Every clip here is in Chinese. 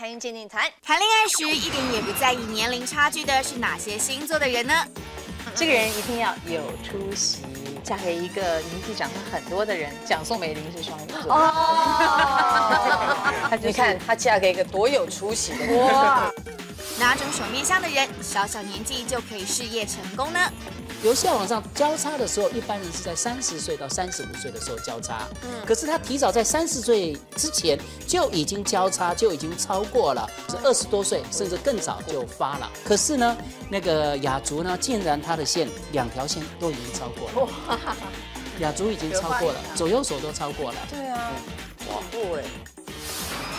开运鉴定团。谈恋爱时一点也不在意年龄差距的是哪些星座的人呢？这个人一定要有出息，嫁给一个年纪长很多的人。蒋宋美龄是双鱼座。哦，你看她嫁给一个多有出息的人。哇，哪种手面相的人小小年纪就可以事业成功呢？ 由下往上交叉的时候，一般人是在30岁到35岁的时候交叉。可是他提早在30岁之前就已经交叉，就已经超过了，是20多岁甚至更早就发了。可是呢，那个雅竹呢，竟然他的线2条线都已经超过了。雅竹已经超过了，左右手都超过了。对啊，哇，对。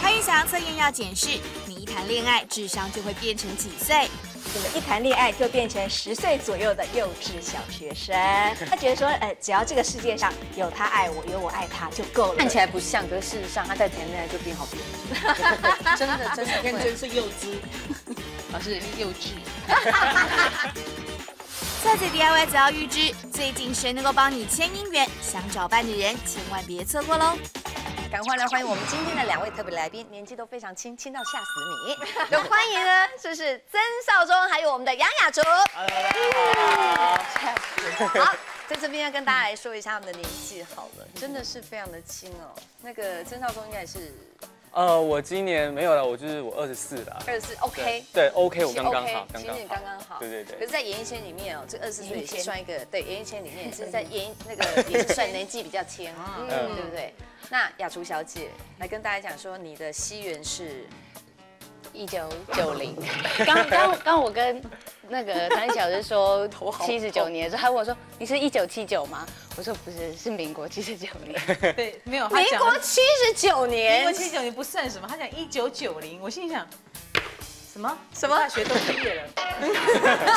开运小测验要检视，你一谈恋爱，智商就会变成几岁？ 我们一谈恋爱就变成10岁左右的幼稚小学生，他觉得说，只要这个世界上有他爱我，有我爱他就够了。看起来不像，可事实上他在谈恋爱就变好变，真的真的认真是幼稚，老师幼稚。在这 DIY 只要预知，最近谁能够帮你牵姻缘，想找伴的人千万别错过喽。 赶快来欢迎我们今天的2位特别来宾，年纪都非常轻，轻到吓死你。欢迎呢，就是曾少忠，还有我们的杨雅竹。好，在这边要跟大家来说一下他们的年纪好了，真的是非常的轻哦。那个曾少忠应该也是，我今年没有了，我24了。24 OK。对 ，OK， 我刚刚好，刚刚好，刚刚好。对对对。可是，在演艺圈里面哦，这24岁也是算一个，对，演艺圈里面是在演那个也是算年纪比较轻，对不对？ 那雅竹小姐来跟大家讲说，你的西元是1990。刚我跟那个谭小姐说79年的时候，她问我说：“你是1979吗？”我说：“不是，是民国79年。”对，没有。民国79年，民国79年不算什么。她讲1990，我心里想。 什么什么大学都毕业了，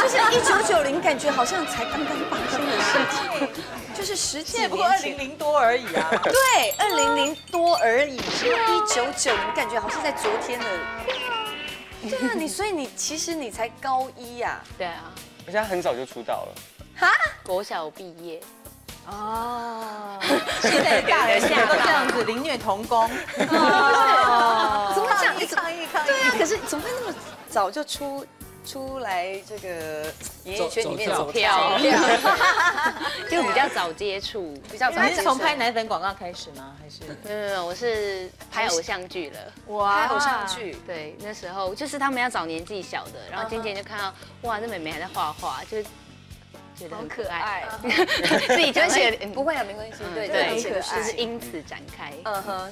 就是1990，感觉好像才刚刚发生的事情，就是10几年前，不过2000多而已啊。对，2000多而已，1990感觉好像在昨天的。对啊，所以你其实你才高1呀。对啊，人家很早就出道了。哈，国小毕业。 哦，现在大人现在都这样子凌虐童工，怎么讲？抗议！对啊，可是怎么会那么早就出来这个演艺圈里面走跳？就比较早接触，比较早。你是从拍奶粉广告开始吗？还是？没有，我是拍偶像剧了。哇，拍偶像剧。对，那时候就是他们要找年纪小的，然后渐渐就看到哇，那妹妹还在画画，就是。 觉得很可爱，自己就写不会啊，没关系，对对，很可爱，就是因此展开，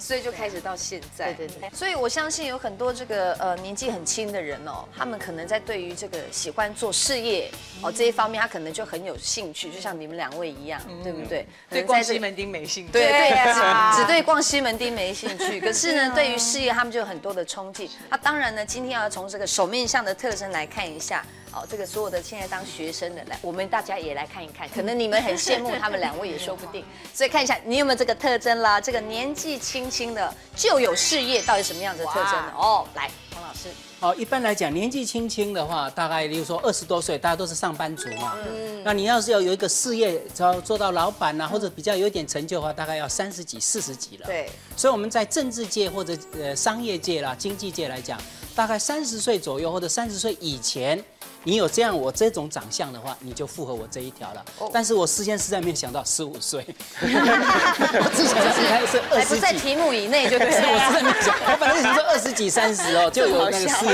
所以就开始到现在，对对。所以我相信有很多这个年纪很轻的人哦，他们可能在对于这个喜欢做事业哦这一方面，他可能就很有兴趣，就像你们2位一样，对不对？对逛西门町没兴趣，对啊，只对逛西门町没兴趣。可是呢，对于事业他们就有很多的冲劲。那当然呢，今天要从这个手面相的特征来看一下。 哦，这个所有的现在当学生的来，我们大家也来看一看，可能你们很羡慕他们2位也说不定，所以看一下你有没有这个特征啦，这个年纪轻轻的就有事业，到底什么样子的特征呢？哦，来，黄老师。 哦，一般来讲，年纪轻轻的话，大概例如说20多岁，大家都是上班族嘛。那你要是要有一个事业，做到老板呐、啊，或者比较有一点成就的话，大概要30几、40几了。对。所以我们在政治界或者商业界啦、经济界来讲，大概30岁左右或者30岁以前，你有这样我这种长相的话，你就符合我这一条了。哦、但是我事先实在没有想到15岁，我之前应该是20几，还不在题目以内就对了。我实在没想，我本来想说20几、30哦，就有那个事。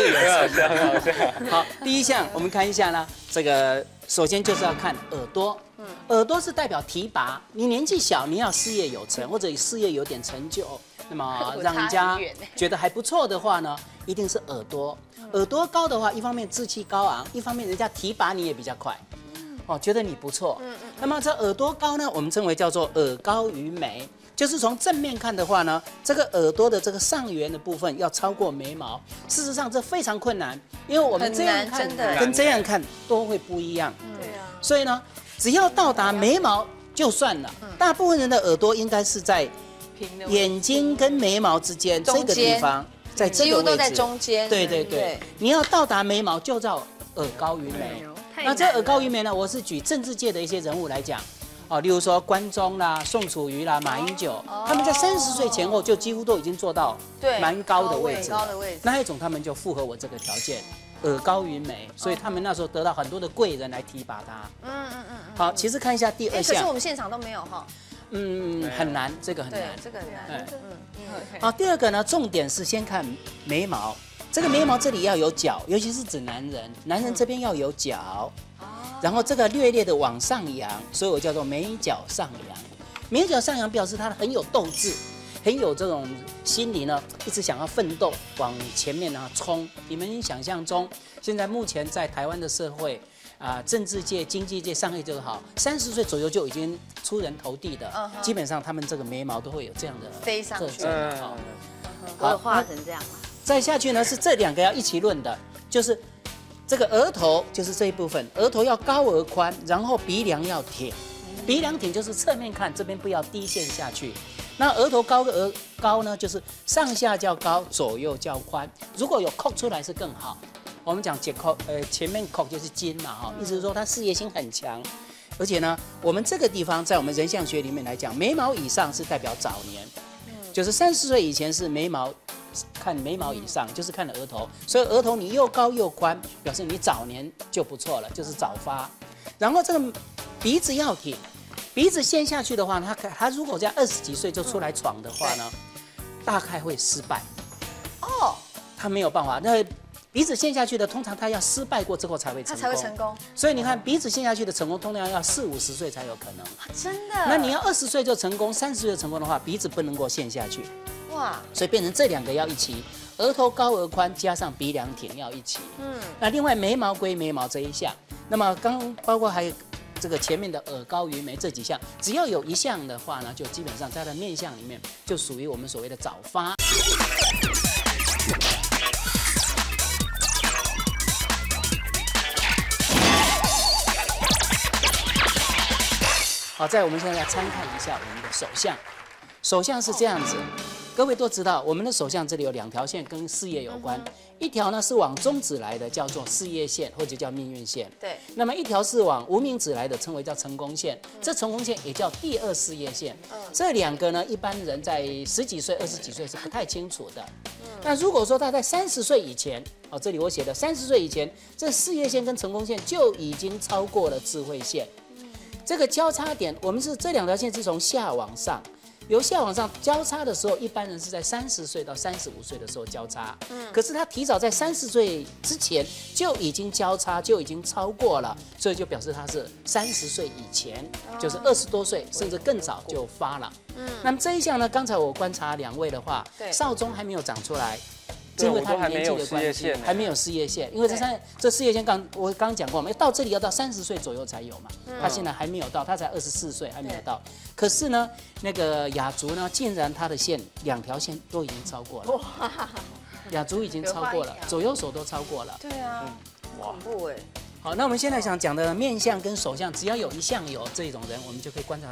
好，第一项我们看一下呢，这个首先就是要看耳朵，耳朵是代表提拔，你年纪小，你要事业有成或者事业有点成就，那么让人家觉得还不错的话呢，一定是耳朵，耳朵高的话，一方面志气高昂，一方面人家提拔你也比较快，哦，觉得你不错，那么这耳朵高呢，我们称为叫做耳高于眉。 就是从正面看的话呢，这个耳朵的这个上缘的部分要超过眉毛。事实上这非常困难，因为我们这样看跟这样看都会不一样。对啊。所以呢，只要到达眉毛就算了。大部分人的耳朵应该是在眼睛跟眉毛之间这个地方，在这个位置。几乎都在中间。对对对。你要到达眉毛就叫耳高于眉。那这耳高于眉呢，我是举政治界的一些人物来讲。哦，例如说关中啦、宋楚瑜啦、马英九，他们在30岁前后就几乎都已经做到蛮高的位置。那一种他们就符合我这个条件，耳高云眉，所以他们那时候得到很多的贵人来提拔他。好，其实看一下第二项。可是我们现场都没有哈。 嗯，很难，这个很难，这个很难。好，第二个呢，重点是先看眉毛，这个眉毛这里要有角，尤其是指男人，男人这边要有角，然后这个略略的往上扬，所以我叫做眉角上扬。眉角上扬表示他很有斗志，很有这种心理呢，一直想要奋斗，往前面呢冲。你们想象中，现在目前在台湾的社会。 啊，政治界、经济界、商业界都好，30岁左右就已经出人头地的，基本上他们这个眉毛都会有这样的飞上去，好，画成这样。再下去呢是这两个要一起论的，就是这个额头，就是这一部分，额头要高而宽，然后鼻梁要挺，鼻梁挺就是侧面看，这边不要低陷下去。那额头高的高呢，就是上下较高，左右较宽，如果有扣出来是更好。 我们讲解扣，前面扣就是金嘛，哈，意思是说他事业心很强，而且呢，我们这个地方在我们人相学里面来讲，眉毛以上是代表早年，就是30岁以前是眉毛，看眉毛以上就是看了额头，所以额头你又高又宽，表示你早年就不错了，就是早发。然后这个鼻子要挺，鼻子陷下去的话，他如果在20几岁就出来闯的话呢，大概会失败。哦，他没有办法那。 鼻子陷下去的，通常他要失败过之后才会成功，他才会成功。所以你看，鼻子陷下去的成功，通常要40、50岁才有可能。真的？那你要20岁就成功，30岁成功的话，鼻子不能够陷下去。哇！所以变成这两个要一起，额头高额宽加上鼻梁挺要一起。嗯。那另外眉毛归眉毛这一项，那么刚包括还有这个前面的耳高云眉这几项，只要有一项的话呢，就基本上在它的面相里面就属于我们所谓的早发。 好，在我们现在来参看一下我们的手相，手相是这样子，各位都知道，我们的手相这里有2条线跟事业有关，一条呢是往中指来的，叫做事业线或者叫命运线，对，那么一条是往无名指来的，称为叫成功线，这成功线也叫第二事业线，这两个呢，一般人在10几岁、20几岁是不太清楚的，那如果说他在30岁以前，哦，这里我写的30岁以前，这事业线跟成功线就已经超过了智慧线。 这个交叉点，我们是这2条线是从下往上，由下往上交叉的时候，一般人是在30岁到35岁的时候交叉。可是他提早在30岁之前就已经交叉，就已经超过了，所以就表示他是30岁以前，就是20多岁甚至更早就发了。那么这一项呢，刚才我观察2位的话，少中还没有长出来。 因为他年纪的关系，还没有事业线，因为这事业线我刚讲过嘛，到这里要到30岁左右才有嘛，他现在还没有到，他才24岁还没有到。可是呢，那个雅竹呢，竟然他的线2条线都已经超过了，雅竹已经超过了，左右手都超过了。对啊，恐怖哎。好，那我们现在想讲的面相跟手相，只要有一项有这种人，我们就可以观察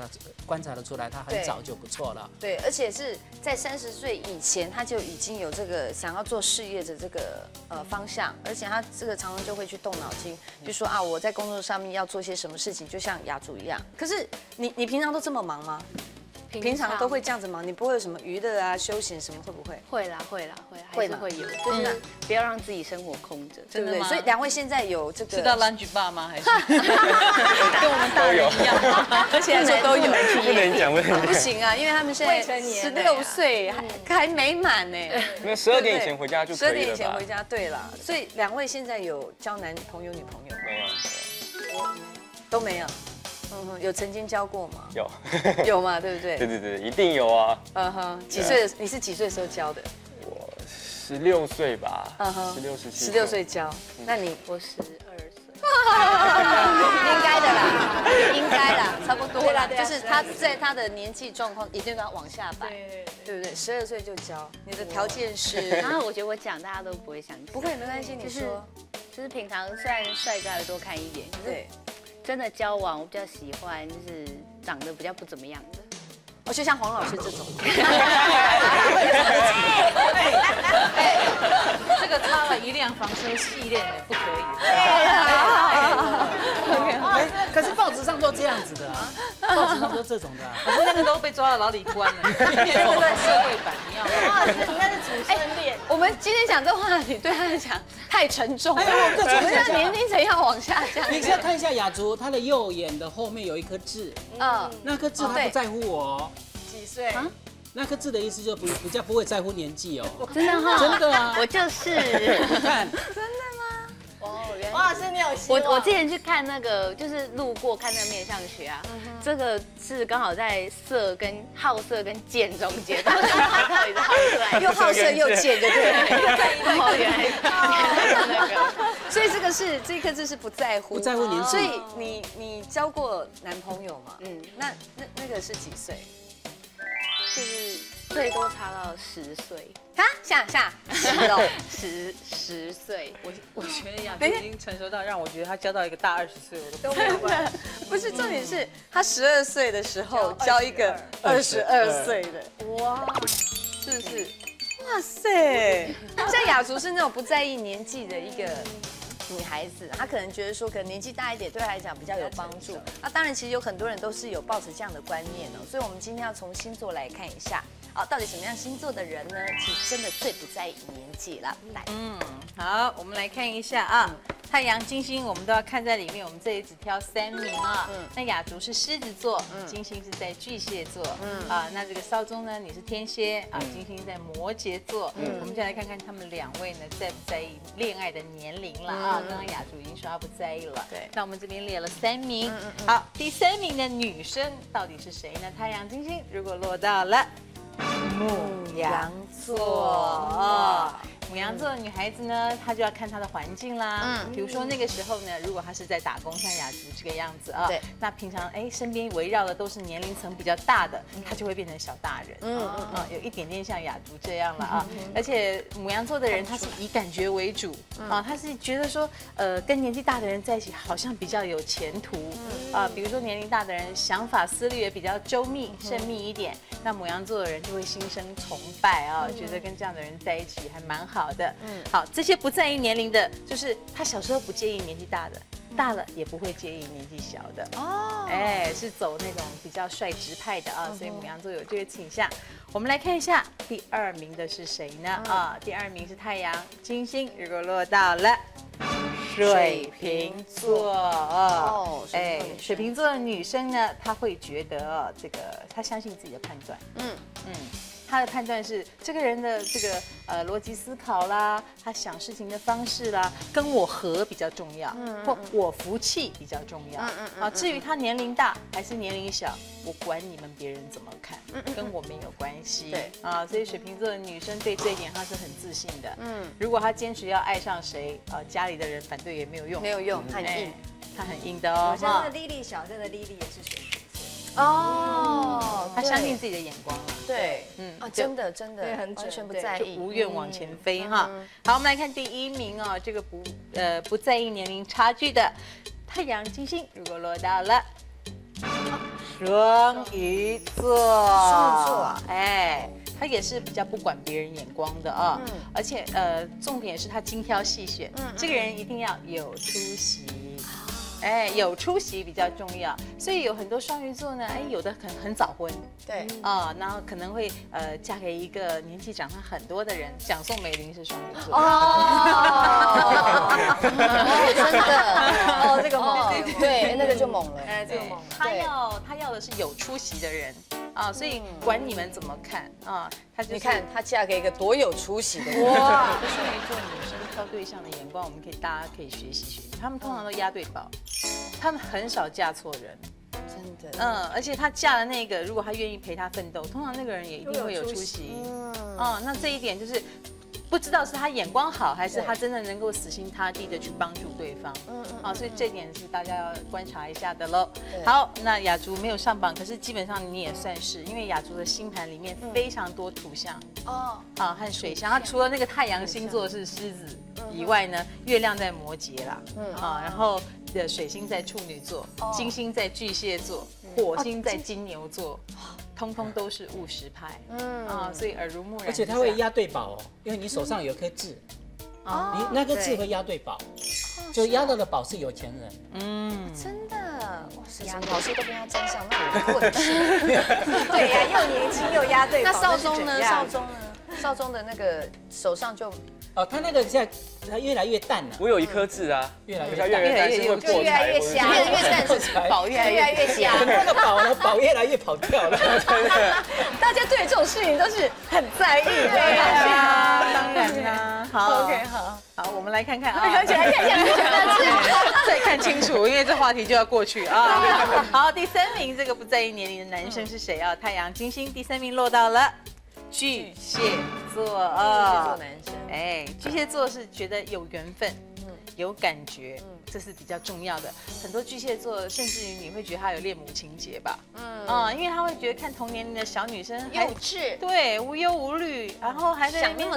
得出来，他很早就不错了。对，而且是在30岁以前，他就已经有这个想要做事业的这个方向，而且他这个常常就会去动脑筋，就说啊，我在工作上面要做些什么事情，就像雅竹一样。可是你平常都这么忙吗？平常都会这样子忙，你不会有什么娱乐啊、休闲什么，会不会？会啦，还是会有，就是不要让自己生活空着，对不对？所以2位现在有这个知道lunch bar吗？还是跟我们大人一样，现在都有，不能讲，不行啊，因为他们现在16岁还没满呢。那12点以前回家就可以了。12点以前回家，对啦。所以2位现在有交男朋友、女朋友没有？都没有。 有曾经教过吗？有嘛，对不对？对，一定有啊。几岁？你是几岁的时候教的？我16岁吧。16、17。16岁教，那你我12岁。应该的啦，应该啦，差不多啦。就是他在他的年纪状况一定要往下摆，对不对？12岁就教，你的条件是。然后我觉得我讲大家都不会想。不会，没关系，你说。就是平常虽然帅哥还会多看一眼，对。 真的交往，我比较喜欢就是长得比较不怎么样的，我就像黄老师这种。这个擦了一辆防车系列不可以。可是报纸上都这样子的啊，报纸上都这种的、啊。可是那个都被抓到牢里关了，面对社会版，你要那是主持人脸。我们今天讲这话题对他来讲太沉重了，我们这年龄层要往下降。你只要看一下雅竹，她的右眼的后面有一颗痣，嗯，那颗痣她不在乎我几岁。 那颗痣的意思就比较不会在乎年纪哦，真的哈，真的啊，我就是，你看，真的吗？哦，原来王老师你有心。我之前去看那个，就是路过看那个面相学啊，这个痣刚好在色跟好色跟贱中间，到底是好色还是又好色又贱，就对了，原来那个，所以这个是这颗痣是不在乎年纪，所以你交过男朋友吗？嗯，那个是几岁？ 就是最多差到10岁啊，10岁，我觉得雅竹已经成熟到让我觉得她交到一个大20岁我都没有办法。不是重点是她12岁的时候交一个22岁的，哇，是不是？哇塞，像雅竹是那种不在意年纪的一个。 女孩子，她可能觉得说，可能年纪大一点对她来讲比较有帮助。那当然，其实有很多人都是有抱持这样的观念哦。所以，我们今天要从星座来看一下，啊，到底什么样星座的人呢，其实真的最不在意年纪了。来，嗯，好，我们来看一下啊，太阳、金星我们都要看在里面。我们这里只挑3名啊。嗯。那雅竹是狮子座，金星是在巨蟹座，嗯啊，那这个劭中呢，你是天蝎啊，金星在摩羯座。嗯。我们就来看看他们2位呢，在不在意恋爱的年龄了啊。 刚刚雅竹已经说她不在意了，对。那我们这边列了3名，好，第3名的女生到底是谁呢？太阳、金星如果落到了牡羊座，牡羊座的女孩子呢，她就要看她的环境啦。嗯，比如说那个时候呢，如果她是在打工，像雅竹这个样子啊，对。那平常哎，身边围绕的都是年龄层比较大的，她就会变成小大人。有一点点像雅竹这样了啊。而且牡羊座的人，她是以感觉为主啊，她是觉得说，跟年纪大的人在一起好像比较有前途啊。比如说年龄大的人，想法思虑也比较周密、缜密一点，那牡羊座的人就会心生崇拜啊，觉得跟这样的人在一起还蛮好。 好的，嗯，好，这些不在意年龄的，就是他小时候不介意年纪大的，大了也不会介意年纪小的哦，哎，是走那种比较率直派的啊，所以牡羊座有这个倾向。我们来看一下第2名的是谁呢？啊，第2名是太阳、金星，如果落到了水瓶座哦，哎，水瓶座的女生呢，她会觉得这个，她相信自己的判断，她的判断是这个人的这个逻辑思考啦，他想事情的方式啦，跟我合比较重要，或我福气比较重要。啊，至于他年龄大还是年龄小，我管你们别人怎么看，跟我没有关系。对啊，所以水瓶座的女生对这一点她是很自信的。嗯，如果她坚持要爱上谁，家里的人反对也没有用，没有用，很硬，她很硬的哦。像那 Lily 小镇的 Lily 也是水瓶座。哦，她相信自己的眼光了。 对，真的，完全不在意，无怨往前飞哈。好，我们来看第1名哦，这个不在意年龄差距的太阳、金星，如果落到了双鱼座，哎，他也是比较不管别人眼光的啊。而且重点是他精挑细选，这个人一定要有出息。 哎，有出息比较重要，所以有很多双鱼座呢，哎，有的可能很早婚，对，啊，然后可能会嫁给一个年纪长他很多的人，像宋美龄是双鱼座，哦，真的，哦，这个猛，对，那个就猛了，哎，这个猛，他要的是有出息的人。 啊，所以管你们怎么看啊，她就是、你看她嫁给一个多有出息的人。哇，双鱼座女生挑对象的眼光，我们可以大家可以学习学习。她们通常都押对宝，她们很少嫁错人，真的。嗯，而且她嫁的那个，如果她愿意陪她奋斗，通常那个人也一定会有出息。嗯，那这一点就是。 不知道是他眼光好，还是他真的能够死心塌地的去帮助对方。啊，所以这点是大家要观察一下的喽。好，那雅竹没有上榜，可是基本上你也算是，因为雅竹的星盘里面非常多土象哦，啊和水象。它除了那个太阳星座是狮子以外呢，月亮在摩羯啦，啊，然后水星在处女座，金星在巨蟹座，火星在金牛座。 通通都是务实派，所以耳濡目染，而且他会押对宝哦，因为你手上有颗痣，你那个痣会押对宝，就押到的宝是有钱人，真的，呀，老师都跟他沾上，那我混吃。对呀，又年轻又押对。那少宗呢？少宗呢？少宗的那个手上就。 哦，他那个现在越来越淡了。我有一颗痣啊，越来越淡，就越来越瞎，越来越淡是宝越来越瞎。那个宝呢，宝越来越跑掉了。大家对这种事情都是很在意的。对啊，当然啦。好 ，OK， 好，好，我们来看看啊，而且还看一下你的痣，再看清楚，因为这话题就要过去啊。好，第三名这个不在意年龄的男生是谁啊？太阳金星第三名落到了。 巨蟹座啊，巨蟹座男生，哎，巨蟹座是觉得有缘分，嗯，有感觉，嗯，这是比较重要的。很多巨蟹座，甚至于你会觉得他有恋母情节吧，嗯，啊，因为他会觉得看同年龄的小女生幼稚，对，无忧无虑，然后还在想那么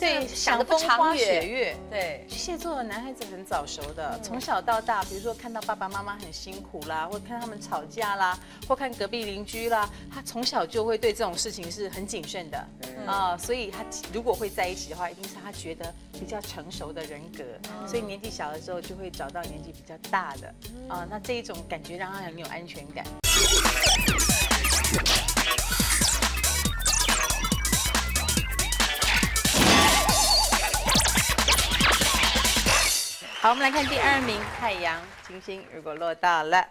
对想风花雪月，对，巨蟹座的男孩子很早熟的，从小到大，比如说看到爸爸妈妈很辛苦啦，或看他们吵架啦，或看隔壁邻居啦，他从小就会对这种事情是很谨慎的。 啊，所以他如果会在一起的话，一定是他觉得比较成熟的人格，所以年纪小的时候就会找到年纪比较大的啊，那这一种感觉让他很有安全感。好，我们来看第二名，太阳金星如果落到了。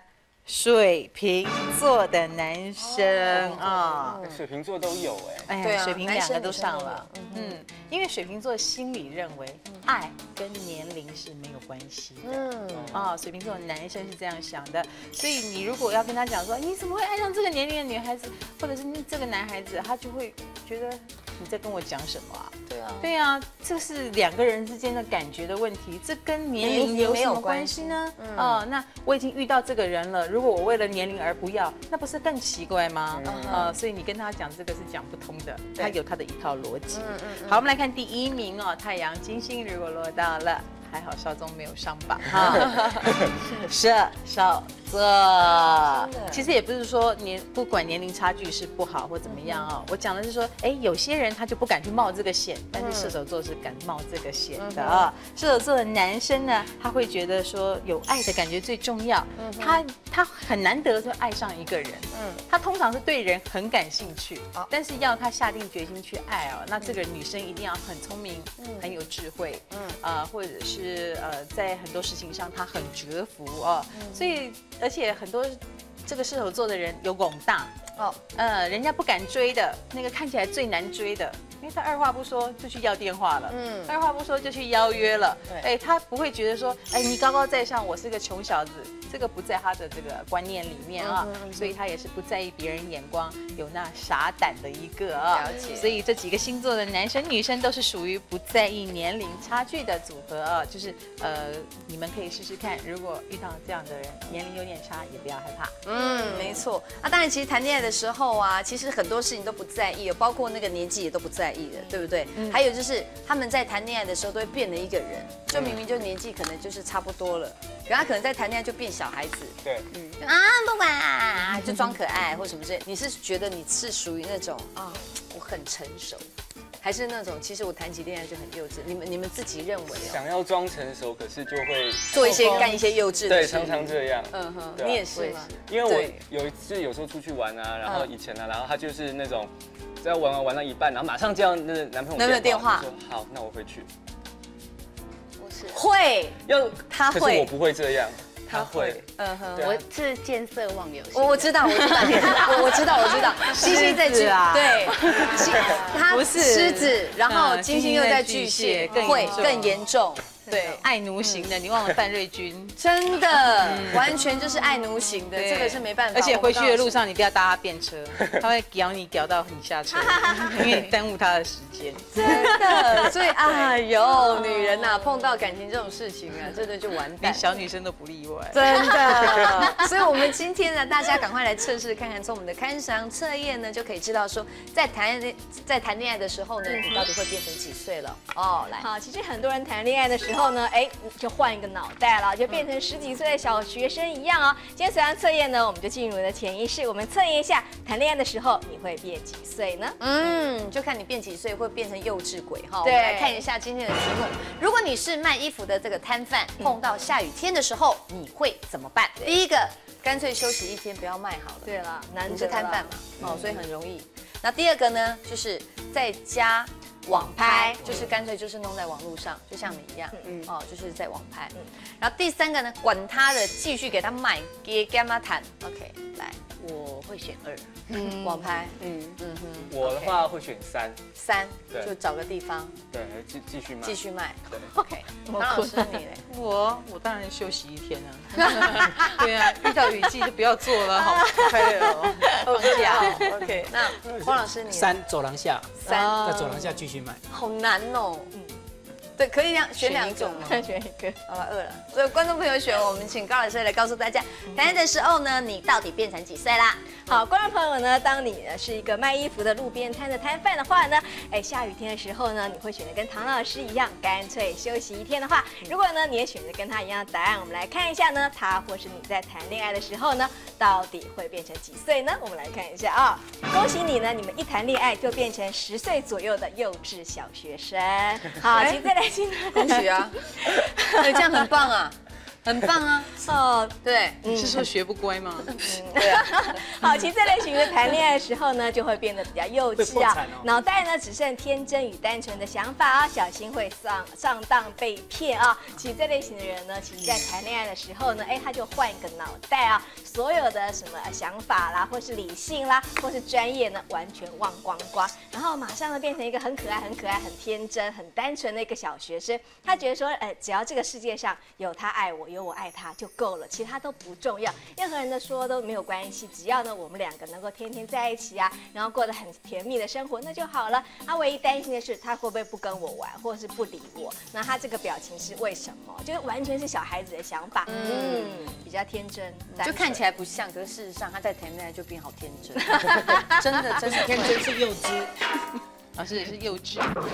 水瓶座的男生啊，水瓶座都有哎，对，水瓶两个都上了，嗯，因为水瓶座心里认为爱跟年龄是没有关系的，嗯，啊，水瓶座的男生是这样想的，所以你如果要跟他讲说你怎么会爱上这个年龄的女孩子，或者是这个男孩子，他就会觉得你在跟我讲什么啊？对啊，对啊，这是两个人之间的感觉的问题，这跟年龄有什么关系呢？啊，那我已经遇到这个人了。 如果我为了年龄而不要，那不是更奇怪吗？所以你跟他讲这个是讲不通的，他有他的一套逻辑。好，我们来看第一名哦，太阳金星如果落到了，还好少宗没有上榜哈。射手座，其实也不是说不管年龄差距是不好或怎么样哦，我讲的是说，哎，有些人他就不敢去冒这个险，但是射手座是敢冒这个险的啊。射手座的男生呢，他会觉得说有爱的感觉最重要，他很难得就爱上一个人，嗯，他通常是对人很感兴趣，但是要他下定决心去爱哦，那这个女生一定要很聪明，很有智慧，或者是在很多事情上她很折服哦，所以而且很多这个射手座的人有勇大哦，人家不敢追的那个看起来最难追的。 因为他二话不说就去要电话了，嗯，二话不说就去邀约了，对，他不会觉得说，哎，你高高在上，我是个穷小子，这个不在他的这个观念里面啊，所以他也是不在意别人眼光，有那傻胆的一个啊，了解。所以这几个星座的男生女生都是属于不在意年龄差距的组合啊，就是你们可以试试看，如果遇到这样的人，年龄有点差也不要害怕。嗯，没错。啊，当然，其实谈恋爱的时候啊，其实很多事情都不在意，包括那个年纪也都不在意。 对不对？还有就是他们在谈恋爱的时候都会变了一个人，就明明就年纪可能就是差不多了，然后他可能在谈恋爱就变小孩子，对，嗯啊不管啊，就装可爱或什么之类。你是觉得你是属于那种啊，我很成熟，还是那种其实我谈起恋爱就很幼稚？你们自己认为？想要装成熟，可是就会做一些干一些幼稚的事，对，常常这样。嗯哼，你也是吗？因为我有一次有时候出去玩啊，然后以前啊，然后他就是那种。 在玩到一半，然后马上接到那男朋友电话，说好，那我回去。不是会要他会，可是我不会这样，他会。嗯哼，我是见色忘友。我知道。金星在巨啊，对，他是狮子，然后金星又在巨蟹，会更严重。 对，爱奴型的，你忘了范瑞君，真的，完全就是爱奴型的，这个是没办法。而且回去的路上，你不要搭他便车，他会屌你屌到你下车，因为你耽误他的时间。真的，所以哎呦，女人呐，碰到感情这种事情啊，真的就完蛋，连小女生都不例外。真的，所以我们今天呢，大家赶快来测试看看，从我们的开运测验呢，就可以知道说，在谈恋爱的时候呢，你到底会变成几岁了？哦，来，好，其实很多人谈恋爱的时候。候呢，哎，就换一个脑袋了，就变成十几岁的小学生一样哦。今天随堂测验呢，我们就进入了潜意识，我们测验一下谈恋爱的时候你会变几岁呢？嗯，就看你变几岁会变成幼稚鬼哈。对，我们来看一下今天的题目。如果你是卖衣服的这个摊贩，碰到下雨天的时候，你会怎么办？第一个，干脆休息一天，不要卖好了。对了，难得是摊贩嘛，哦，所以很容易。那第二个呢，就是在家。 网拍就是干脆就是弄在网络上，就像你一样，哦，就是在网拍。然后第三个呢，管他的，继续给他买，给他谈。OK， 来，我会选2，网拍，我的话会选3，就找个地方，对，继续卖，继续卖。OK， 唐老师你嘞？我当然休息一天啊，对啊，遇到雨季就不要做了，好快乐哦，放假。OK， 那黄老师你？3，走廊下，在走廊下继续。 好难哦，对，可以选两种，再选一个，好吧，饿了。所以观众朋友选我们，请高老师来告诉大家，谈恋爱的时候呢，你到底变成几岁啦？好，观众朋友呢，当你是一个卖衣服的路边摊的摊贩的话呢，哎，下雨天的时候呢，你会选择跟唐老师一样，干脆休息一天的话，如果呢你也选择跟他一样的答案，我们来看一下呢，他或是你在谈恋爱的时候呢，到底会变成几岁呢？我们来看一下啊、哦，恭喜你呢，你们一谈恋爱就变成10岁左右的幼稚小学生。好，请再来听。恭喜啊，对，这样很棒啊。 很棒啊！哦，对，你是说学不乖吗？对啊。好，其实这类型的谈恋爱的时候呢，就会变得比较幼稚啊，脑袋呢只剩天真与单纯的想法啊，小心会上当被骗啊。其实这类型的人呢，其实在谈恋爱的时候呢，哎，他就换一个脑袋啊，所有的什么想法啦，或是理性啦，或是专业呢，完全忘光光，然后马上呢变成一个很可爱、很天真、很单纯的一个小学生。他觉得说，只要这个世界上有他爱我。 有我爱他就够了，其他都不重要，任何人的说都没有关系，只要呢我们2个能够天天在一起啊，然后过得很甜蜜的生活那就好了。他唯一担心的是他会不会不跟我玩，或者是不理我。那他这个表情是为什么？就是完全是小孩子的想法，比较天真，就看起来不像，可是事实上他在谈恋爱就变好天真，真的天真是幼稚。 老师也是幼稚，我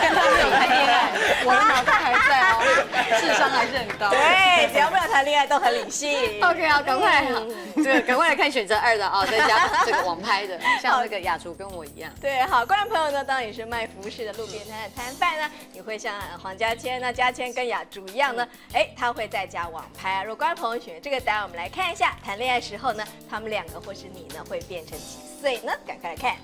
跟他没有谈恋爱，我的脑袋还在哦，智商还是很高。对，只要不要谈恋爱都很理性。OK 啊，赶快，对，赶快来看选择2的啊，再加这个网拍的，像那个雅竹跟我一样。对，好，观众朋友呢，当你是卖服饰的路边摊的摊贩呢，你会像黄嘉千呢、嘉千跟雅竹一样呢，哎，他会在家网拍啊。如果观众朋友选这个答案，我们来看一下谈恋爱时候呢，他们2个或是你呢，会变成几岁呢？赶快来。 看，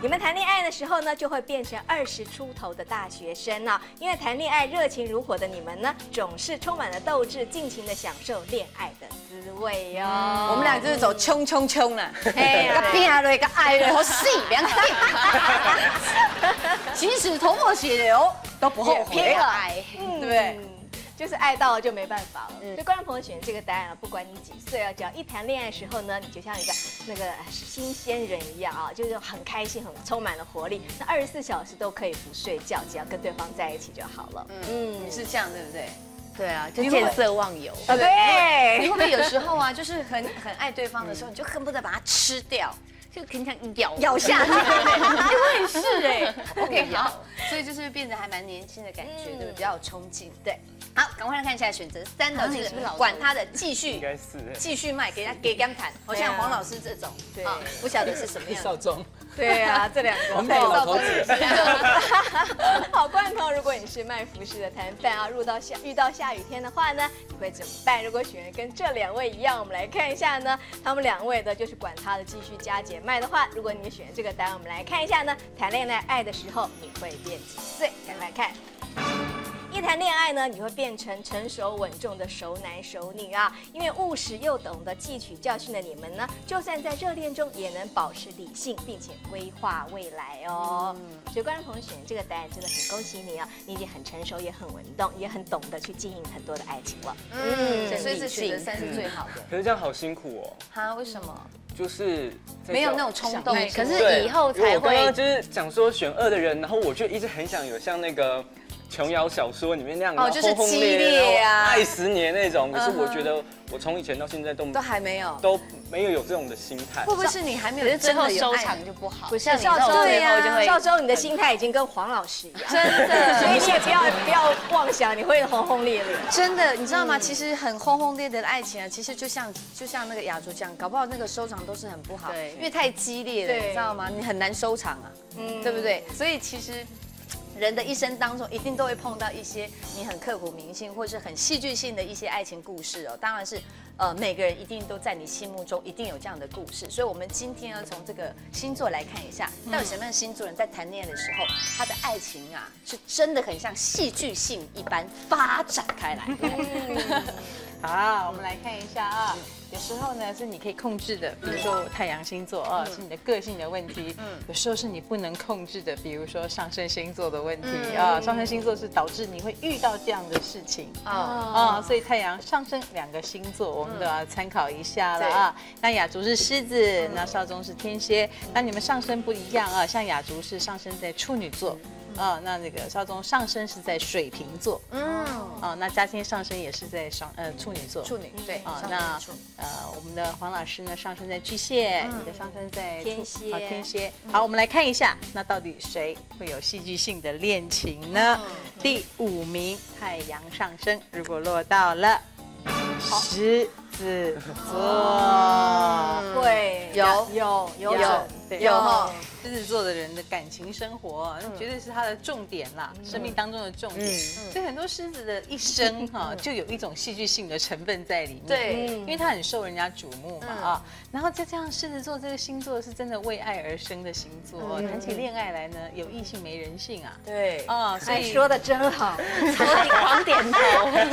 你们谈恋爱的时候呢，就会变成20出头的大学生呢、哦。因为谈恋爱热情如火的你们呢，总是充满了斗志，尽情的享受恋爱的滋味哟、哦。我们俩就是走冲了，哎，个变了一个爱了，好死两个。即使头破血流都不后悔了，对不对？ 就是爱到了就没办法了。所以观众朋友选这个答案啊，不管你几岁啊，只要一谈恋爱的时候呢，你就像一个那个新鲜人一样啊，就是很开心，很充满了活力。那24小时都可以不睡觉，只要跟对方在一起就好了。你是这样对不对？对啊，就见色忘友。对，你会不会有时候啊，就是很爱对方的时候，你就恨不得把它吃掉？ 就很想咬下去，我也是哎。OK， 好，所以就是变得还蛮年轻的感觉，对不对？比较有冲劲。对，好，赶快来看一下选择3的，就是管他的，继续卖，给他给干谈，好像黄老师这种，对，不晓得是什么样。少中。 对啊，这2个我们带老头子。好，观众朋友，如果你是卖服饰的摊贩啊，遇到下雨天的话呢，你会怎么办？如果选择跟这2位一样，我们来看一下呢，他们2位的就是管他的，继续加减卖的话，如果你选这个单，我们来看一下呢，谈恋爱的时候你会变几岁？赶快看。 一谈恋爱呢，你会变成成熟稳重的熟男熟女啊！因为务实又懂得汲取教训的你们呢，就算在热恋中也能保持理性，并且规划未来哦。所以观众朋友选这个答案真的很恭喜你啊！你已经很成熟，也很稳重，也很懂得去经营很多的爱情了。所以这选择3是最好的。可是这样好辛苦哦。哈？为什么？ 就是没有那种冲动，可是以后才会。我刚刚就是讲说选2的人，然后我就一直很想有像那个琼瑶小说里面那样的轰轰烈烈啊，爱10年那种。可是我觉得我从以前到现在都还没有，都没有这种的心态。会不会是你还没有真的有爱？可是最后收场就不好。不像赵州，对呀，赵州你的心态已经跟黄老师一样，真的。所以你也不要妄想你会轰轰烈烈。真的，你知道吗？其实很轰轰烈烈的爱情啊，其实就像那个雅竹这样，搞不好那个收场都是很不好，因为太激烈了，你知道吗？你很难收场啊，对不对？所以其实。 人的一生当中，一定都会碰到一些你很刻骨铭心，或是很戏剧性的一些爱情故事哦。当然是，每个人一定都在你心目中一定有这样的故事。所以，我们今天要从这个星座来看一下，到底什么样的星座人在谈恋爱的时候，他的爱情啊，是真的很像戏剧性一般发展开来。好，我们来看一下啊。 有时候呢是你可以控制的，比如说太阳星座啊，是你的个性的问题。有时候是你不能控制的，比如说上升星座的问题啊。上升星座是导致你会遇到这样的事情啊。所以太阳上升两个星座，我们都要参考一下了啊。那雅竹是狮子，那少宗是天蝎，那你们上升不一样啊。像雅竹是上升在处女座。 啊，那那个少宗上升是在水瓶座，啊，那嘉欣上升也是在处女座，处女对，啊，那我们的黄老师呢上升在巨蟹，你的上升在天蝎，天蝎。好，我们来看一下，那到底谁会有戏剧性的恋情呢？第五名，太阳上升，如果落到了狮子座，会有。 狮子座的人的感情生活，那绝对是他的重点啦，生命当中的重点。所以很多狮子的一生哈，就有一种戏剧性的成分在里面。对，因为他很受人家瞩目嘛啊。然后再加上狮子座这个星座是真的为爱而生的星座，谈起恋爱来呢，有异性没人性啊。对啊，所以说的真好，所以狂点头。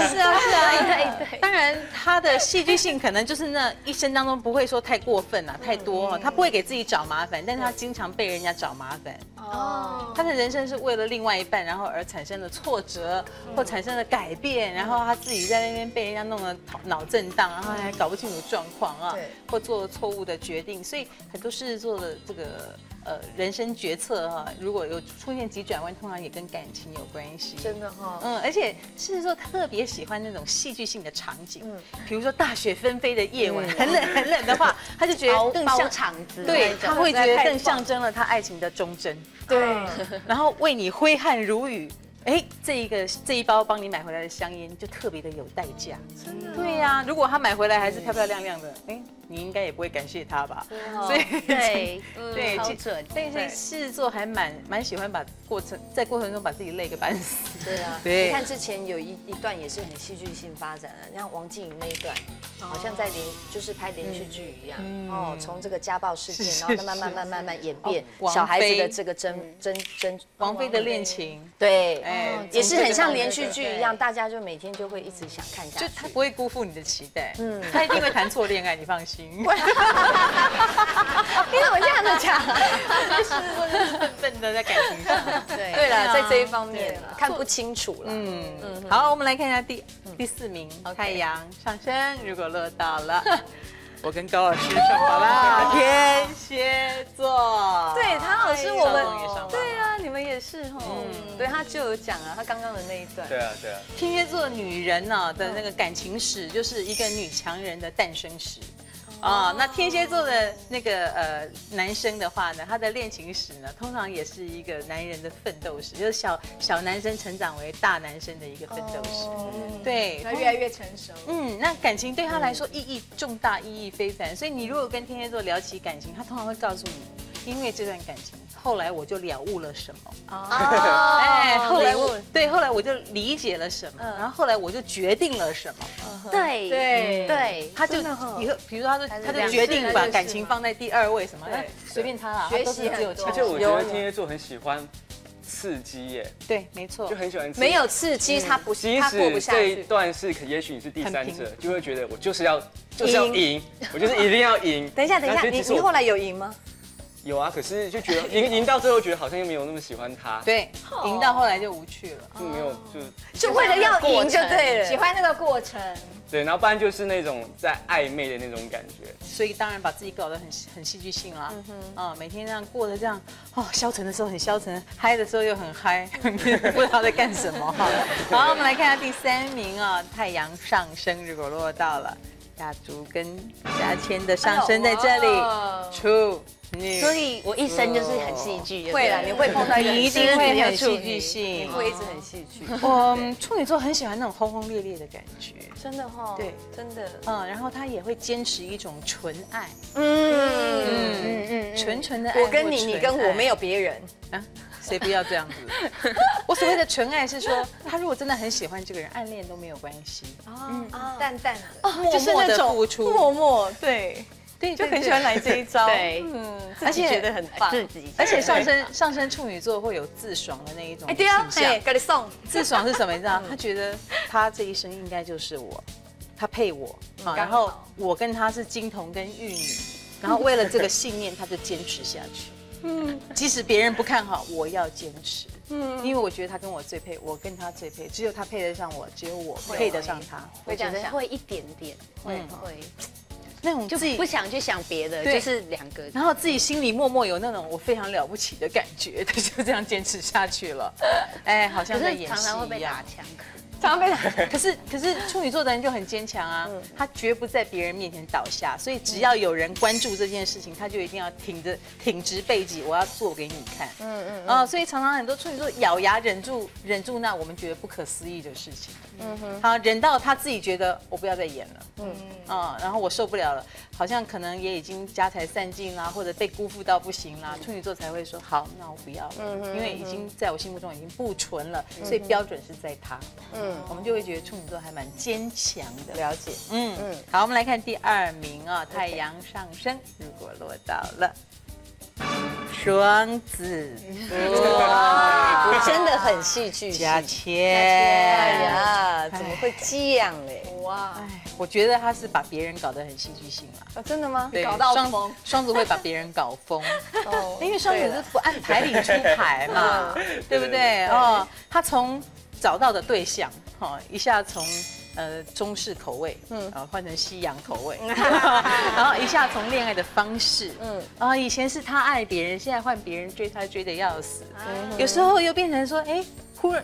是啊是啊，对对。当然，他的戏剧性可能就是那一生当中不会说太过分啦，太多，他不会给自己找麻烦，但是他经常。 被人家找麻烦哦，他的人生是为了另外一半，然后而产生了挫折或产生了改变，然后他自己在那边被人家弄了脑震荡，然后还搞不清楚状况啊，或做了错误的决定，所以很多狮子座的这个。 人生决策哈，如果有出现急转弯，通常也跟感情有关系。真的哈，而且狮子座特别喜欢那种戏剧性的场景，比如说大雪纷飞的夜晚，很冷很冷的话，他就觉得更像场子，对，他会觉得更象征了他爱情的忠贞。对，然后为你挥汗如雨，哎，这一包帮你买回来的香烟就特别的有代价。真的，对呀，如果他买回来还是漂漂亮亮的，哎。 你应该也不会感谢他吧？所以对对，好准。但是狮子座还蛮喜欢把过程中把自己累个半死。对啊，对。你看之前有一段也是很戏剧性发展的，像王静怡那一段，好像在就是拍连续剧一样。哦，从这个家暴事件，然后慢慢演变，小孩子的这个王菲的恋情，对，也是很像连续剧一样，大家就每天就会一直想看下去。就他不会辜负你的期待，他一定会谈错恋爱，你放心。 行，你怎么这样子讲？狮子座就是笨笨的在感情上，对了，在这一方面看不清楚了。好，我们来看一下第四名，太阳上升，如果落到了，我跟高老师上榜了，天蝎座。对，唐老师，我们对啊，你们也是哦。对，他就有讲啊，他刚刚的那一段。对啊，对啊。天蝎座女人呢的那个感情史，就是一个女强人的诞生史。 哦，那天蝎座的那个男生的话呢，他的恋情史呢，通常也是一个男人的奋斗史，就是小男生成长为大男生的一个奋斗史，对，他越来越成熟。那感情对他来说意义重大，意义非凡。所以你如果跟天蝎座聊起感情，他通常会告诉你，因为这段感情，后来我就了悟了什么。哦，哎，后来我就理解了什么，然后后来我就决定了什么。 对对对，他就以后，比如说他就决定把感情放在第二位什么，随便他啦，学习很多。而且我觉得天蝎座很喜欢刺激耶，对，没错，就很喜欢。没有刺激，他不，他过不下去。这一段是，也许你是第三者，就会觉得我就是要赢，我就是一定要赢。等一下，你后来有赢吗？ 有啊，可是就觉得赢到最后，觉得好像又没有那么喜欢他。对，赢到后来就无趣了，就没有就为了要赢就对了，喜欢那个过程。对，然后不然就是那种在暧昧的那种感觉。所以当然把自己搞得很戏剧性啦，啊，每天这样过得这样，哦，消沉的时候很消沉，嗨的时候又很嗨，不知道在干什么。好，我们来看下第三名啊，太阳上升如果落到了大竹跟加签的上升在这里，处女，所以我一生就是很戏剧。会啦，你会碰到一个，你一定会很戏剧性，会一直很戏剧。我处女座很喜欢那种轰轰烈烈的感觉，真的哈，对，真的。然后他也会坚持一种纯爱，纯纯的爱。我跟你，你跟我没有别人啊。 谁不要这样子？我所谓的纯爱是说，他如果真的很喜欢这个人，暗恋都没有关系。哦，淡淡的，就是那种付出，默默对对，就很喜欢来这一招。对，而且觉得很棒，自己。而且上升处女座会有自爽的那一种倾向。对啊，给你送。自爽是什么？你知道？他觉得他这一生应该就是我，他配我啊。然后我跟他是金童跟玉女，然后为了这个信念，他就坚持下去。 即使别人不看好，我要坚持。因为我觉得他跟我最配，我跟他最配，只有他配得上我，只有我配得上他。我觉得会一点点，会那种就不想去想别的，就是两个。然后自己心里默默有那种我非常了不起的感觉，他就这样坚持下去了。哎，好像在演戏一样。常常会被打枪，常常被打。可是处女座的人就很坚强啊，他绝不在别人面前倒下，所以只要有人关注这件事情，他就一定要挺直背脊，我要做给你看。所以常常很多处女座咬牙忍住那我们觉得不可思议的事情。好，忍到他自己觉得我不要再演了。然后我受不了了，好像可能也已经家财散尽啦，或者被辜负到不行啦，处女座才会说好，那我不要了，因为已经在我心目中已经不纯了，所以标准是在他。我们就会觉得处女座还蛮坚强的。了解，好，我们来看第二名啊，太阳上升如果落到了双子座，真的很戏剧性。加签，哎呀，怎么会这样嘞？哇，我觉得他是把别人搞得很戏剧性啦。啊，真的吗？对，搞到疯。双子会把别人搞疯，因为双子是不按牌理出牌嘛，对不对？哦，他从 找到的对象，哈，一下从中式口味，然后换成西洋口味，然后一下从恋爱的方式，啊，以前是他爱别人，现在换别人追他追得要死，有时候又变成说，哎，忽然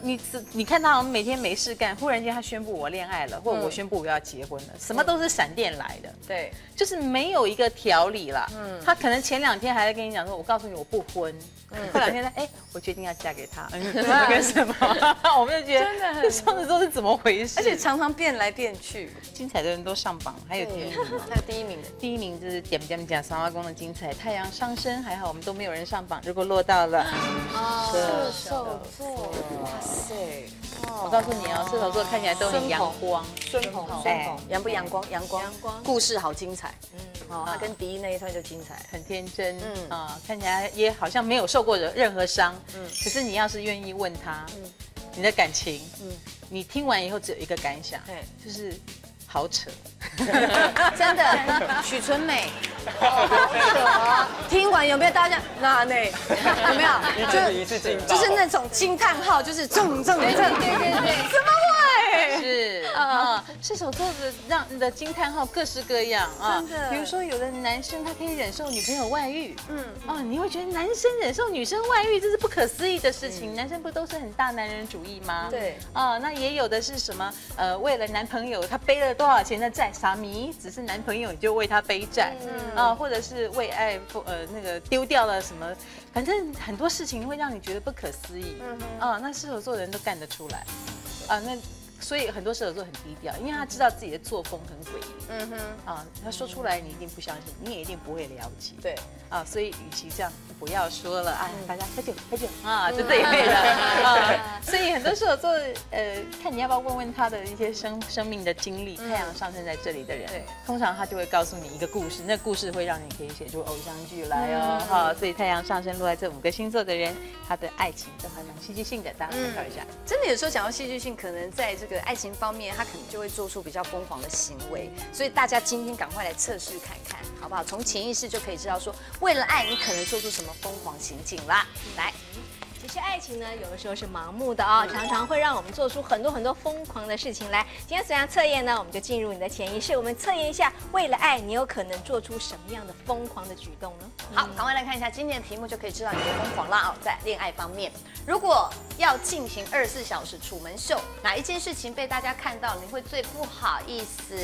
你看他好像每天没事干，忽然间他宣布我恋爱了，或者我宣布我要结婚了，什么都是闪电来的，对，就是没有一个条理啦，他可能前两天还在跟你讲说，我告诉你我不婚。 后两天呢，哎，我决定要嫁给他，跟什么？我们就觉得真的很双子座是怎么回事？而且常常变来变去，精彩的人都上榜，还有第一名。那第一名就是点三花宫的精彩，太阳上升还好，我们都没有人上榜。如果落到了射手座，哇塞！我告诉你哦，射手座看起来都很阳光，孙红，阳不阳光？阳光，故事好精彩。哦，他跟迪那一段就精彩，很天真，看起来也好像没有受过任何伤，可是你要是愿意问他，你的感情，你听完以后只有一个感想，就是好扯，真的，许纯美，好扯，听完有没有大家那内有没有？就是那种惊叹号，就是中，对，怎么？ 是啊，射手座的惊叹号各式各样啊，比如说有的男生他可以忍受女朋友外遇，你会觉得男生忍受女生外遇这是不可思议的事情，男生不都是很大男人主义吗？对啊，那也有的是什么为了男朋友他背了多少钱的债，傻迷，只是男朋友你就为他背债，或者是为爱丢掉了什么，反正很多事情会让你觉得不可思议，那射手座的人都干得出来，那。 所以很多射手座很低调，因为他知道自己的作风很诡异。他说出来你一定不相信，你也一定不会了解。对啊，所以与其这样，不要说了啊，大家喝酒啊，就这一类的啊。所以很多射手座，看你要不要问他的一些生命的经历。太阳上升在这里的人，通常他就会告诉你一个故事，那故事会让你可以写出偶像剧来哦。哈，所以太阳上升落在这5个星座的人，他的爱情都还蛮戏剧性的，大家参考一下。真的有时候讲到戏剧性，可能在这个 爱情方面，他可能就会做出比较疯狂的行为，所以大家今天赶快来测试看看，好不好？从潜意识就可以知道说，为了爱，你可能做出什么疯狂行径啦。来，接是爱情呢，有的时候是盲目的啊、常常会让我们做出很多疯狂的事情来。今天随想测验呢，我们就进入你的潜意识，我们测验一下，为了爱，你有可能做出什么样的疯狂的举动呢？好，赶快来看一下今天的题目，就可以知道你的疯狂啦哦。在恋爱方面，如果要进行24小时楚门秀，哪一件事情被大家看到，你会最不好意思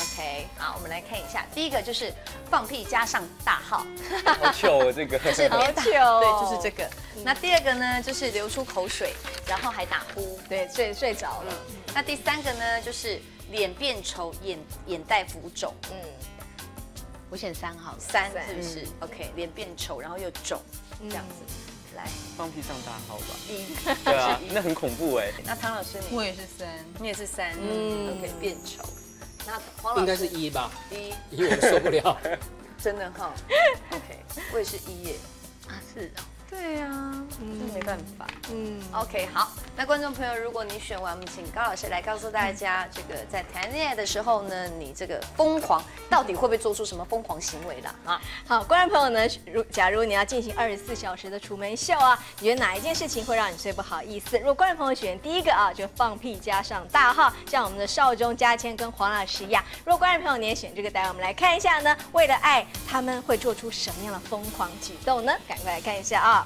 ？OK， 好，我们来看一下，第一个就是放屁加上大号，好糗哦，这个就是好糗，对，就是这个。那第二个呢，就是流出口水，然后还打呼，对，睡着了。那第三个呢，就是脸变丑，眼袋浮肿，我选3好了，3是不是 ？OK， 脸变丑，然后又肿，这样子。来，放屁上大号吧。1，对啊，那很恐怖哎。那汤老师你？我也是3，你也是3，OK， 变丑。那黄老师应该是1吧？1，我受不了，真的哈。OK， 我也是1耶。啊，是啊。对啊，这没办法。OK， 好。那观众朋友，如果你选完，我们请高老师来告诉大家，这个在谈恋爱的时候呢，你这个疯狂到底会不会做出什么疯狂行为啦？啊，好，观众朋友呢，假如你要进行24小时的楚门秀啊，你觉得哪一件事情会让你最不好意思？如果观众朋友选第一个啊，就放屁加上大号，像我们的少中嘉谦跟黄老师一样。如果观众朋友你也选这个，待会我们来看一下呢，为了爱他们会做出什么样的疯狂举动呢？赶快来看一下啊。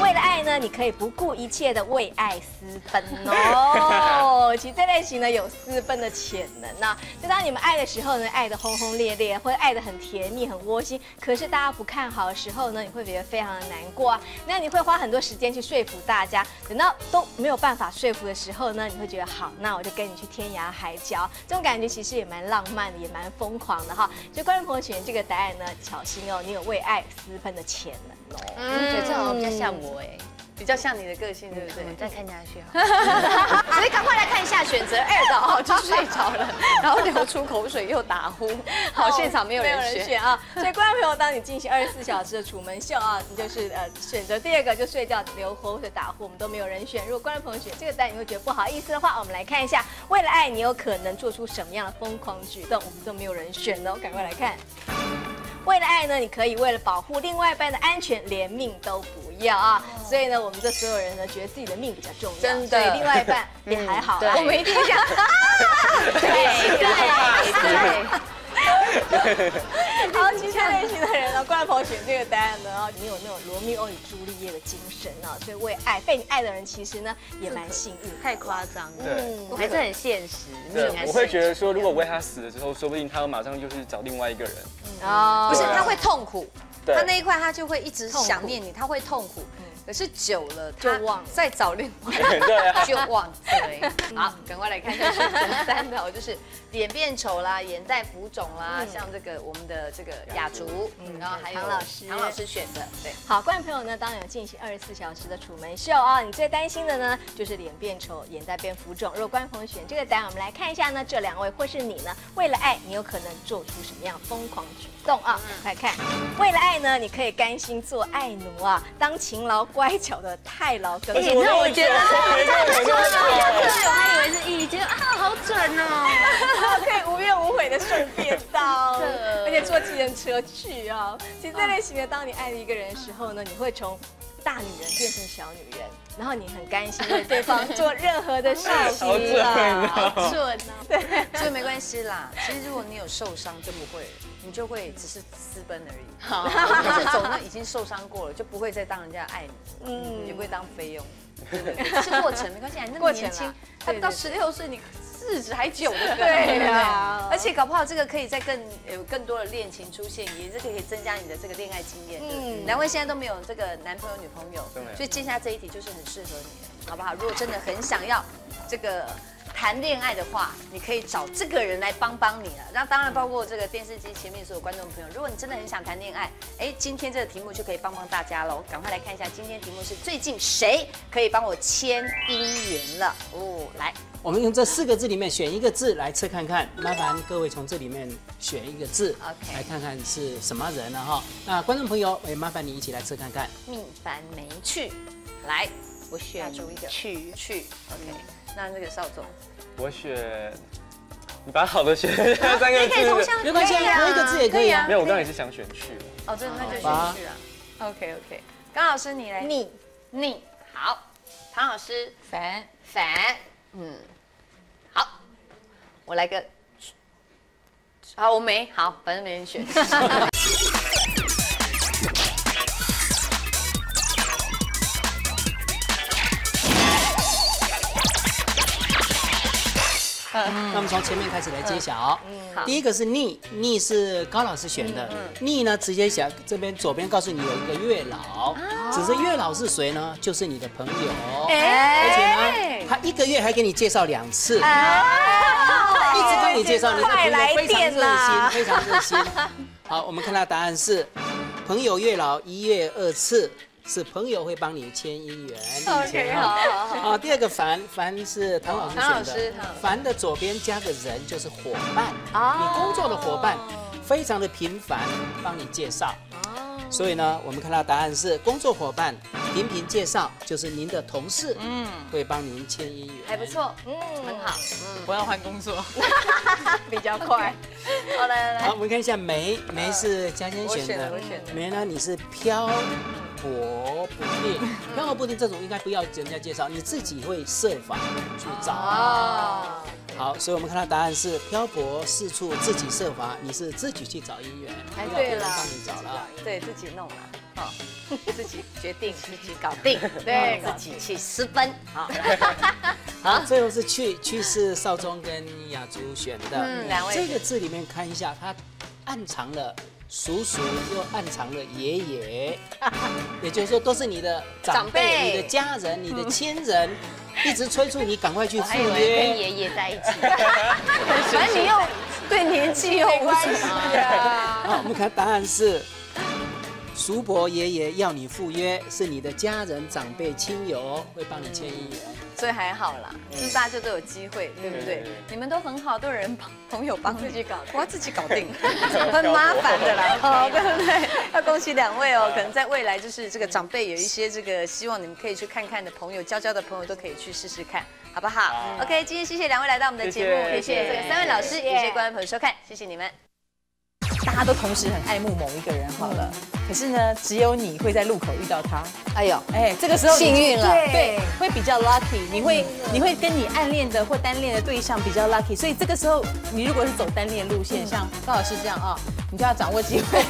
为了爱呢，你可以不顾一切的为爱私奔哦。其实这类型呢有私奔的潜能呐、就当你们爱的时候呢，爱得轰轰烈烈，或者爱得很甜蜜、很窝心。可是大家不看好的时候呢，你会觉得非常的难过啊。那你会花很多时间去说服大家，等到都没有办法说服的时候呢，你会觉得好，那我就跟你去天涯海角。这种感觉其实也蛮浪漫的，也蛮疯狂的哈。所以观众朋友选这个答案呢，小心哦，你有为爱私奔的潜能哦。我觉得这好像比较像。我哎，比较像你的个性，对不对？我们再看下去好，所以赶快来看一下选择2的哦，就睡着了，然后流出口水又打呼。好，现场没有人选啊，所以观众朋友，当你进行24小时的楚门秀啊，你就是选择第二个就睡觉、流口水、打呼，我们都没有人选。如果观众朋友选这个单，你会觉得不好意思的话，我们来看一下，为了爱你有可能做出什么样的疯狂举动，我们都没有人选的，赶快来看。为了爱呢，你可以为了保护另外一半的安全，连命都不要啊！所以呢，我们这所有人呢，觉得自己的命比较重要，真的。所以另外一半也还好，我们一定想，对。好，其他类型的人呢，观众朋友选这个答案呢，然后你有那种罗密欧与朱丽叶的精神啊，所以为爱被你爱的人，其实呢也蛮幸运，太夸张了，对，还是很现实。我会觉得说，如果为他死了之后，说不定他马上就是找另外一个人。哦，不是，他会痛苦，他那一块他就会一直想念你，他会痛苦。可是久了就忘了，再找另外就忘了。好，赶快来看一下选择3的，就是脸变丑啦，眼袋浮肿啦，像这个我们的这个雅竹，然后还有唐老师选的，对。好，观众朋友呢，当然有进行24小时的楚门秀啊，你最担心的呢就是脸变丑，眼袋变浮肿。如果观众朋友选这个答案，我们来看一下呢，这2位或是你呢，为了爱你有可能做出什么样疯狂举动啊？快看，为了爱呢，你可以甘心做爱奴啊，当勤劳。乖巧的太牢跟，你让我觉得我还以为是意，觉得啊好准哦，可以无怨无悔的顺便到，而且坐计程车去啊。其实这类型的，当你爱一个人的时候呢，你会从大女人变成小女人，然后你很甘心为对方做任何的事情啦，好准啊，对，所以没关系啦。其实如果你有受伤，就不会。你就会只是私奔而已，好，就是走那已经受伤过了，就不会再当人家爱你，也不会当费用，是过程没关系，你那么年轻，他到16岁你日子还久的，对呀，而且搞不好这个可以再更有更多的恋情出现，也是可以增加你的这个恋爱经验。难怪现在都没有这个男朋友女朋友，所以接下来这一题就是很适合你，好不好？如果真的很想要这个。谈恋爱的话，你可以找这个人来帮你了。那当然包括这个电视机前面所有观众朋友，如果你真的很想谈恋爱，哎，今天这个题目就可以帮大家喽。赶快来看一下，今天题目是最近谁可以帮我牵姻缘了？哦，来，我们用这4个字里面选一个字来测看看。麻烦各位从这里面选一个字，来看看是什么人了哈。那观众朋友，也麻烦你一起来测看看。命烦没趣，来，我选去 ，OK。那那个邵总，我选，你把好的选3个字，没关系，同一个字也可以啊。没有，我刚才也是想选去。哦，真的那就选去啊。OK OK，高老师你嘞？你好，唐老师反，嗯，好，我来个，好，我没好，反正没人选。那我们从前面开始来揭晓。第一个是逆，逆是高老师选的。逆呢，直接想这边左边告诉你有一个月老，只是月老是谁呢？就是你的朋友。而且呢，他一个月还给你介绍2次，一直跟你介绍，你的朋友非常热心，非常热心。好，我们看到答案是，朋友月老1月2次。是朋友会帮你牵姻缘。OK， 好。啊，第二个凡是唐老师选的，凡的左边加个人就是伙伴，你工作的伙伴，非常的频繁，帮你介绍。所以呢，我们看到答案是工作伙伴频频介绍，就是您的同事，会帮您牵姻缘，还不错，很好。我要换工作，比较快。好，来，我们看一下梅是嘉欣选的，梅呢你是飘。漂泊不定，漂泊不定这种应该不要人家介绍，你自己会设法去找。好，所以我们看到答案是漂泊四处自己设法，你是自己去找姻缘，不要别人帮你找了，对自己弄了，好，自己决定，自己搞定，对，自己去10分。好，最后是去是少中跟雅竹选的，两位这个字里面看一下，它暗藏了。叔叔又暗藏了爷爷，也就是说都是你的长辈、你的家人、你的亲人，一直催促你赶快去赴约。跟爷爷在一起，反正你又对年纪又无关系啊。好，我们看答案是，叔伯爷爷要你赴约，是你的家人、长辈、亲友会帮你牵姻缘。所以还好啦，就是大家都有机会，对不对？你们都很好，都有人帮朋友帮自己搞，我要自己搞定，很麻烦的啦，哦，对不对？要恭喜两位哦，可能在未来就是这个长辈有一些这个希望你们可以去看看的朋友，交交的朋友都可以去试试看，好不好 ？OK， 今天谢谢两位来到我们的节目，也谢谢这个3位老师，也谢谢观众朋友收看，谢谢你们。大家都同时很爱慕某一个人，好了，可是呢，只有你会在路口遇到他。哎呦，哎，这个时候幸运了，对，会比较 lucky， 你会跟你暗恋的或单恋的对象比较 lucky， 所以这个时候你如果是走单恋路线，像高老师这样啊，你就要掌握机会。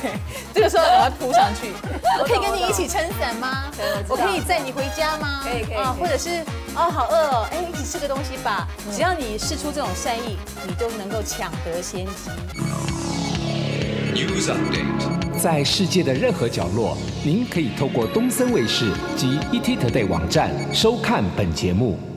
这个时候赶快扑上去，我可以跟你一起撑伞吗？我可以载你回家吗？可以啊，或者是哦好饿哦，哎一起吃个东西吧。只要你释出这种善意，你都能够抢得先机。News Update， 在世界的任何角落，您可以透过东森卫视及ET Today 网站收看本节目。